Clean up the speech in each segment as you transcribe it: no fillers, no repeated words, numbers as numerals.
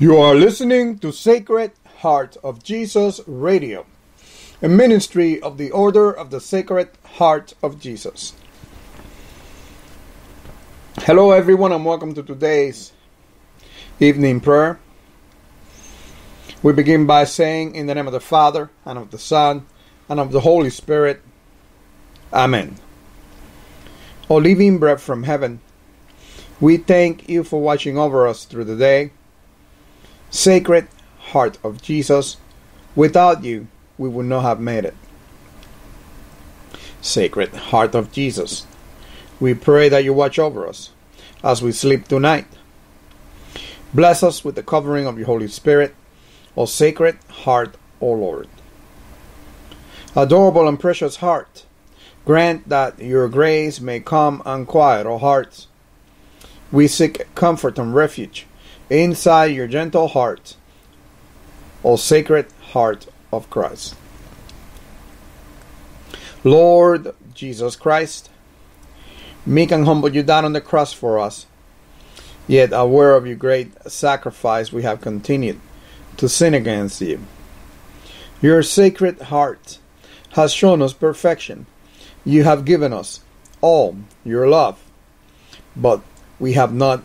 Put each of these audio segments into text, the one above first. You are listening to Sacred Heart of Jesus Radio, a ministry of the Order of the Sacred Heart of Jesus. Hello everyone and welcome to today's evening prayer. We begin by saying, in the name of the Father, and of the Son, and of the Holy Spirit, Amen. O living bread from heaven, we thank you for watching over us through the day. Sacred Heart of Jesus, without you, we would not have made it. Sacred Heart of Jesus, we pray that you watch over us as we sleep tonight. Bless us with the covering of your Holy Spirit, O Sacred Heart, O Lord. Adorable and precious heart, grant that your grace may calm and quiet our hearts. We seek comfort and refuge inside your gentle heart, O Sacred Heart of Christ. Lord Jesus Christ, meek and humble, you died on the cross for us, yet aware of your great sacrifice, we have continued to sin against you. Your Sacred Heart has shown us perfection. You have given us all your love, but we have not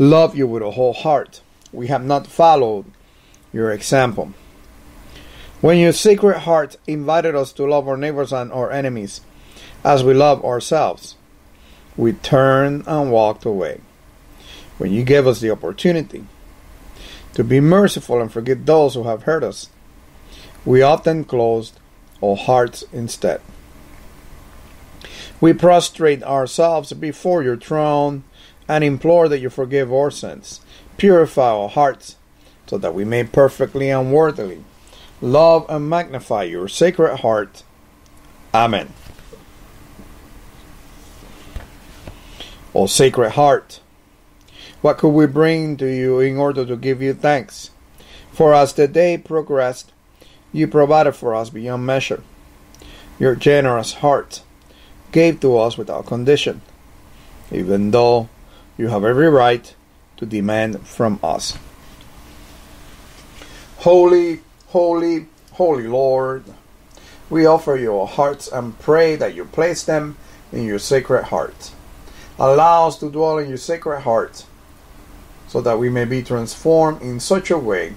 love you with a whole heart. We have not followed your example. When your Sacred Heart invited us to love our neighbors and our enemies as we love ourselves, we turned and walked away. When you gave us the opportunity to be merciful and forgive those who have hurt us, we often closed our hearts instead. We prostrate ourselves before your throne and implore that you forgive our sins. Purify our hearts so that we may perfectly and worthily love and magnify your Sacred Heart. Amen. O Sacred Heart, what could we bring to you in order to give you thanks? For as the day progressed, you provided for us beyond measure. Your generous heart gave to us without condition, even though you have every right to demand from us. Holy, holy, holy Lord, we offer you our hearts and pray that you place them in your Sacred Heart. Allow us to dwell in your Sacred Heart so that we may be transformed in such a way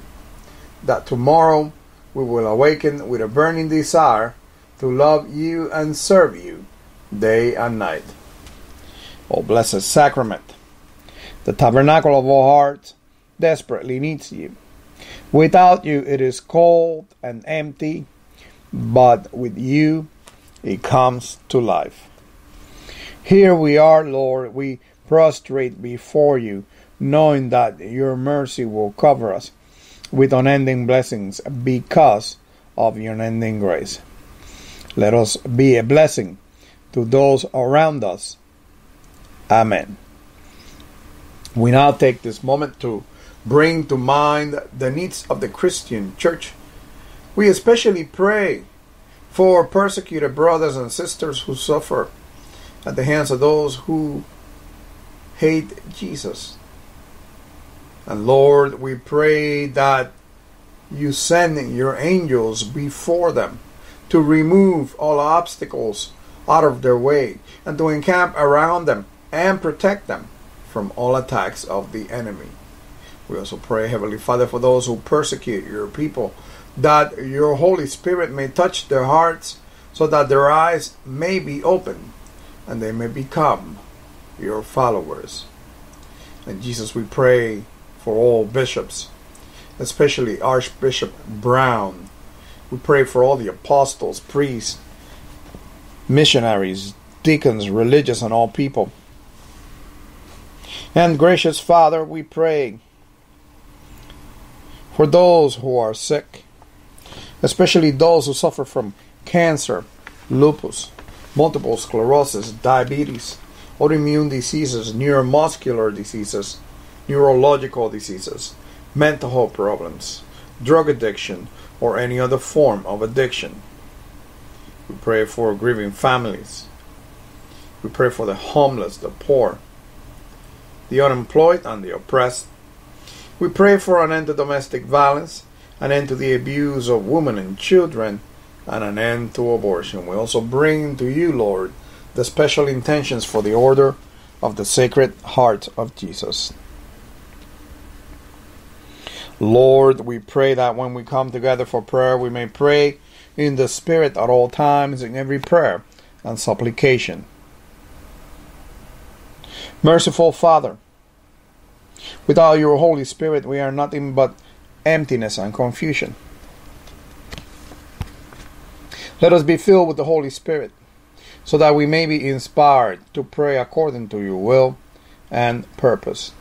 that tomorrow we will awaken with a burning desire to love you and serve you day and night. O blessed sacrament, the tabernacle of our hearts desperately needs you. Without you, it is cold and empty, but with you, it comes to life. Here we are, Lord, we prostrate before you, knowing that your mercy will cover us with unending blessings because of your unending grace. Let us be a blessing to those around us. Amen. We now take this moment to bring to mind the needs of the Christian Church. We especially pray for persecuted brothers and sisters who suffer at the hands of those who hate Jesus. And Lord, we pray that you send your angels before them to remove all obstacles out of their way and to encamp around them and protect them from all attacks of the enemy. We also pray, Heavenly Father, for those who persecute your people, that your Holy Spirit may touch their hearts so that their eyes may be opened and they may become your followers. And Jesus, we pray for all bishops, especially Archbishop Brown. We pray for all the apostles, priests, missionaries, deacons, religious, and all people. And gracious Father, we pray for those who are sick, especially those who suffer from cancer, lupus, multiple sclerosis, diabetes, autoimmune diseases, neuromuscular diseases, neurological diseases, mental health problems, drug addiction, or any other form of addiction. We pray for grieving families. We pray for the homeless, the poor, the unemployed, and the oppressed. We pray for an end to domestic violence, an end to the abuse of women and children, and an end to abortion. We also bring to you, Lord, the special intentions for the order of the Sacred Heart of Jesus. Lord, we pray that when we come together for prayer, we may pray in the Spirit at all times, in every prayer and supplication. Merciful Father, without your Holy Spirit, we are nothing but emptiness and confusion. Let us be filled with the Holy Spirit, so that we may be inspired to pray according to your will and purpose.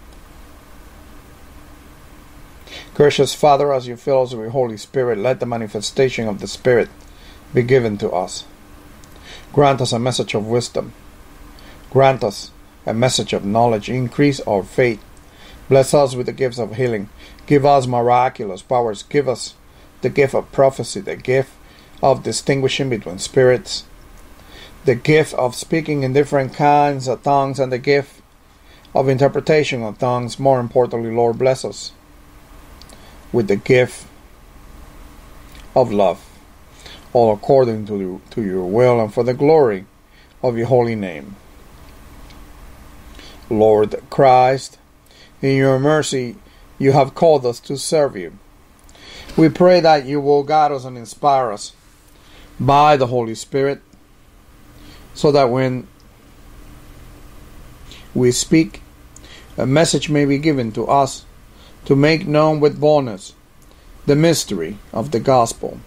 Gracious Father, as you fill us with your Holy Spirit, let the manifestation of the Spirit be given to us. Grant us a message of wisdom. Grant us a message of knowledge. Increase our faith. Bless us with the gifts of healing. Give us miraculous powers. Give us the gift of prophecy, the gift of distinguishing between spirits, the gift of speaking in different kinds of tongues, and the gift of interpretation of tongues. More importantly, Lord, bless us with the gift of love, all according to your will and for the glory of your holy name. Lord Christ, in your mercy, you have called us to serve you. We pray that you will guide us and inspire us by the Holy Spirit, so that when we speak, a message may be given to us to make known with boldness the mystery of the gospel.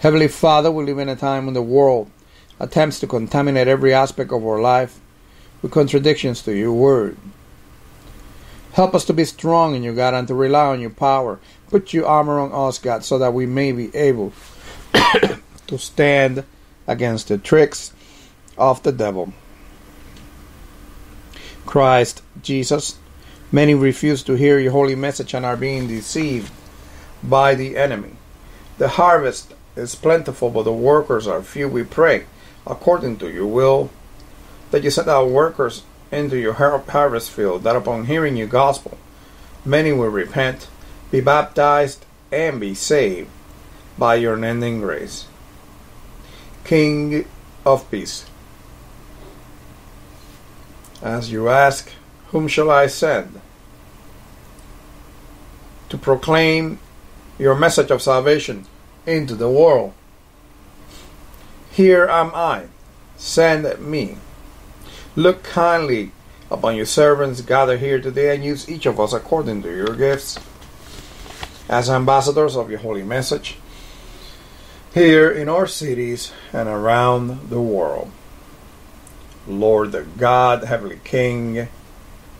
Heavenly Father, we live in a time when the world attempts to contaminate every aspect of our life with contradictions to your word. Help us to be strong in you, God, and to rely on your power. Put your armor on us, God, so that we may be able to stand against the tricks of the devil. Christ Jesus, many refuse to hear your holy message and are being deceived by the enemy. The harvest is plentiful, but the workers are few. We pray, according to your will, that you send out workers into your harvest field, that upon hearing your gospel, many will repent, be baptized, and be saved by your unending grace. King of peace, as you ask, whom shall I send to proclaim your message of salvation into the world? Here am I, send me. Look kindly upon your servants gathered here today, and use each of us according to your gifts as ambassadors of your holy message here in our cities and around the world. Lord God, Heavenly King,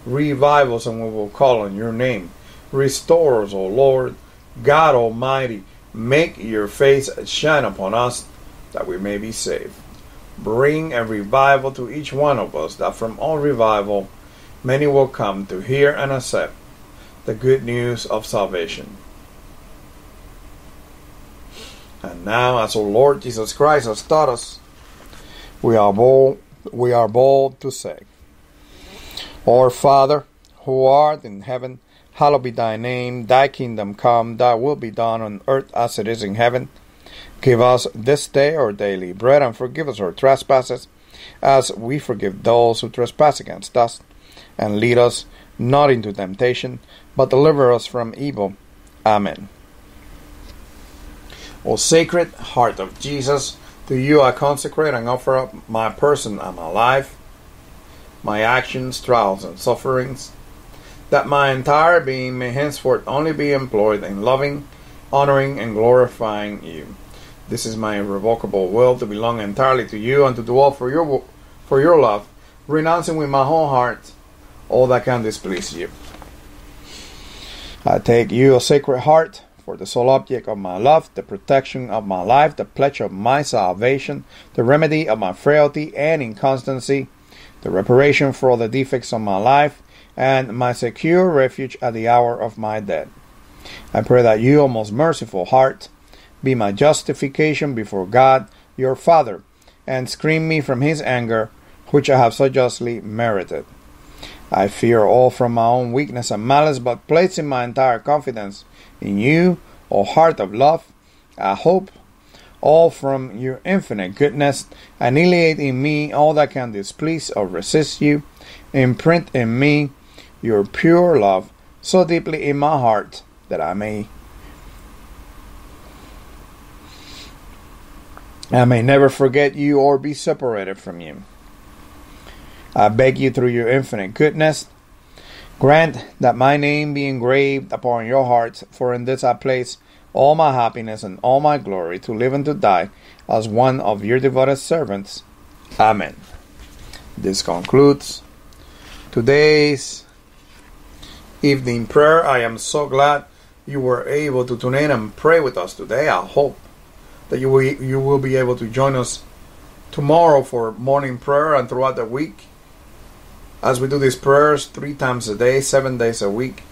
revive us and we will call on your name. Restore us, O Lord God Almighty. Make your face shine upon us, that we may be saved. Bring a revival to each one of us, that from all revival many will come to hear and accept the good news of salvation. And now, as our Lord Jesus Christ has taught us, we are bold to say, Our Father, who art in heaven, hallowed be thy name. Thy kingdom come, thy will be done on earth as it is in heaven. Give us this day our daily bread, and forgive us our trespasses, as we forgive those who trespass against us. And lead us not into temptation, but deliver us from evil. Amen. O Sacred Heart of Jesus, to you I consecrate and offer up my person and my life, my actions, trials, and sufferings, that my entire being may henceforth only be employed in loving, honoring, and glorifying you. This is my irrevocable will, to belong entirely to you and to dwell for your love, renouncing with my whole heart all that can displease you. I take you, O Sacred Heart, for the sole object of my love, the protection of my life, the pledge of my salvation, the remedy of my frailty and inconstancy, the reparation for all the defects of my life, and my secure refuge at the hour of my death. I pray that you, O most merciful heart, be my justification before God, your Father, and screen me from his anger, which I have so justly merited. I fear all from my own weakness and malice, but placing my entire confidence in you, O heart of love, I hope all from your infinite goodness. Annihilate in me all that can displease or resist you. Imprint in me your pure love so deeply in my heart that I may never forget you or be separated from you. I beg you through your infinite goodness, grant that my name be engraved upon your hearts, for in this I place all my happiness and all my glory, to live and to die as one of your devoted servants. Amen. This concludes today's evening prayer. I am so glad you were able to tune in and pray with us today. I hope that you will be able to join us tomorrow for morning prayer and throughout the week, as we do these prayers 3 times a day, 7 days a week.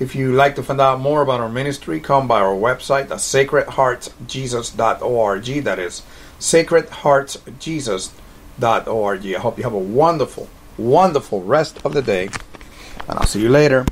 If you'd like to find out more about our ministry, come by our website at sacredheartjesus.org. That is sacredheartjesus.org. I hope you have a wonderful, wonderful rest of the day, and I'll see you later.